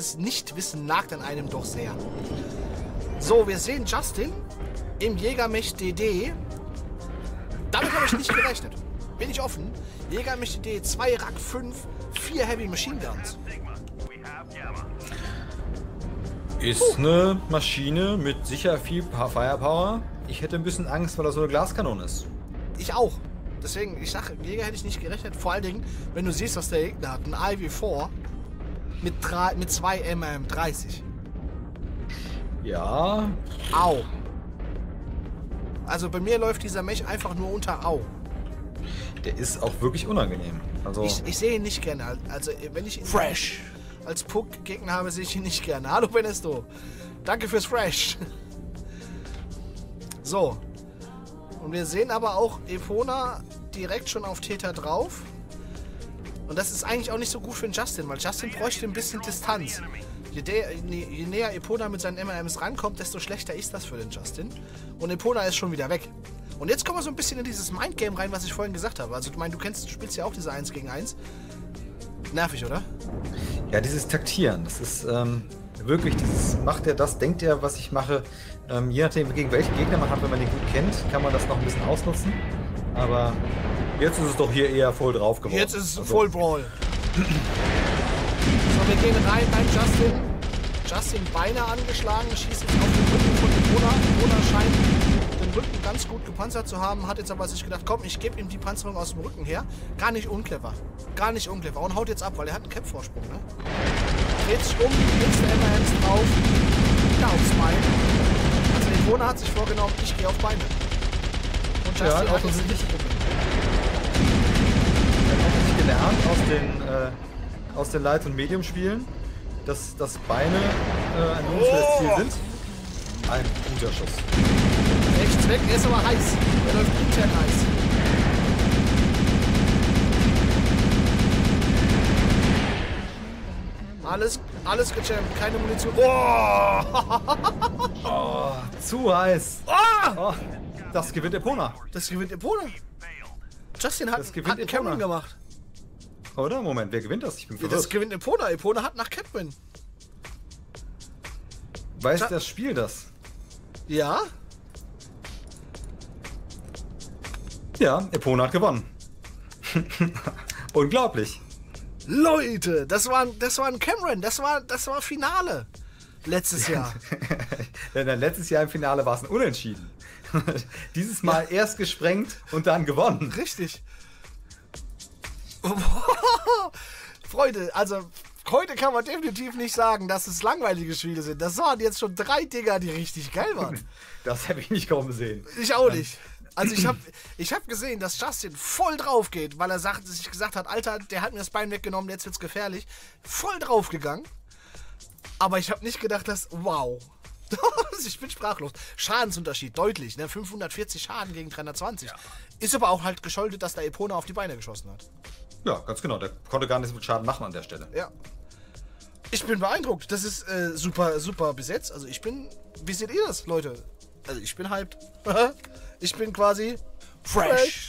Das Nichtwissen nagt an einem doch sehr. So, wir sehen Justin im Jagermech DD. Damit habe ich nicht gerechnet. Bin ich offen. Jagermech DD 2 Rack 5, 4 Heavy Machine Guns. Ist eine Maschine mit sicher viel Firepower. Ich hätte ein bisschen Angst, weil das so eine Glaskanone ist. Ich auch. Deswegen, ich sage, Jäger hätte ich nicht gerechnet. Vor allen Dingen, wenn du siehst, dass der Gegner hat einen IV-4 mit 2 MM30. Ja. Au. Also bei mir läuft dieser Mech einfach nur unter Au. Der ist auch wirklich unangenehm. Also ich sehe ihn nicht gerne. Also wenn ich ihn Fresh als Puck-Gegner habe, sehe ich ihn nicht gerne. Hallo Benesto. Danke fürs Fresh. So. Und wir sehen aber auch Epona direkt schon auf Täter drauf. Und das ist eigentlich auch nicht so gut für den Justin, weil Justin bräuchte ein bisschen Distanz. Je näher Epona mit seinen MMs rankommt, desto schlechter ist das für den Justin. Und Epona ist schon wieder weg. Und jetzt kommen wir so ein bisschen in dieses Mindgame rein, was ich vorhin gesagt habe. Also ich meine, du spielst ja auch diese 1 gegen 1. Nervig, oder? Ja, dieses Taktieren, das ist wirklich dieses, macht er das, denkt er, was ich mache. Je nachdem, gegen welchen Gegner man hat, wenn man den gut kennt, kann man das noch ein bisschen ausnutzen. Aber jetzt ist es doch hier eher voll drauf geworden. Jetzt ist es also voll Brawl. So, wir gehen rein bei Justin. Justin beinahe angeschlagen, schießt jetzt auf den Rücken von Epona. Epona scheint den Rücken ganz gut gepanzert zu haben, hat jetzt aber sich gedacht, komm, ich gebe ihm die Panzerung aus dem Rücken her. Gar nicht unclever. Gar nicht unclever. Und haut jetzt ab, weil er hat einen Cap-Vorsprung, ne? Dreht sich um, jetzt der MRMs drauf. Wieder aufs Bein. Epona hat sich vorgenommen, ich gehe auf Beine. Und Justin hat das nicht gelernt aus den Light- und Medium-Spielen, dass Beine ein unschweres Ziel sind. Ein guter Schuss. Rechts weg, er ist aber heiß. Er läuft intern heiß. Alles gejammt, keine Munition. Oh. Oh, zu heiß. Oh. Oh, das gewinnt Epona. Das gewinnt Epona. Justin hat einen Cameron gemacht. Oder? Moment, wer gewinnt das? Ich bin verwirrt. Das gewinnt Epona. Epona hat nach Cameron. Weiß das Spiel das? Ja. Ja, Epona hat gewonnen. Unglaublich. Leute, das war ein Cameron, das war Finale letztes Jahr. Letztes Jahr im Finale war es ein Unentschieden. Dieses Mal erst gesprengt und dann gewonnen. Richtig. Freunde, also heute kann man definitiv nicht sagen, dass es langweilige Spiele sind. Das waren jetzt schon 3 Dinger, die richtig geil waren. Das habe ich nicht kaum gesehen. Ich auch nicht. Also ich hab gesehen, dass Justin voll drauf geht, weil er sich gesagt hat, Alter, der hat mir das Bein weggenommen, jetzt wird's gefährlich. Voll drauf gegangen. Aber ich habe nicht gedacht, dass, wow. Ich bin sprachlos. Schadensunterschied, deutlich, ne? 540 Schaden gegen 320. Ja. Ist aber auch halt geschuldet, dass der Epona auf die Beine geschossen hat. Ja, ganz genau. Der konnte gar nichts mit Schaden machen an der Stelle. Ja. Ich bin beeindruckt. Das ist super, super besetzt. Also wie seht ihr das, Leute? Also ich bin hyped. Ich bin quasi fresh.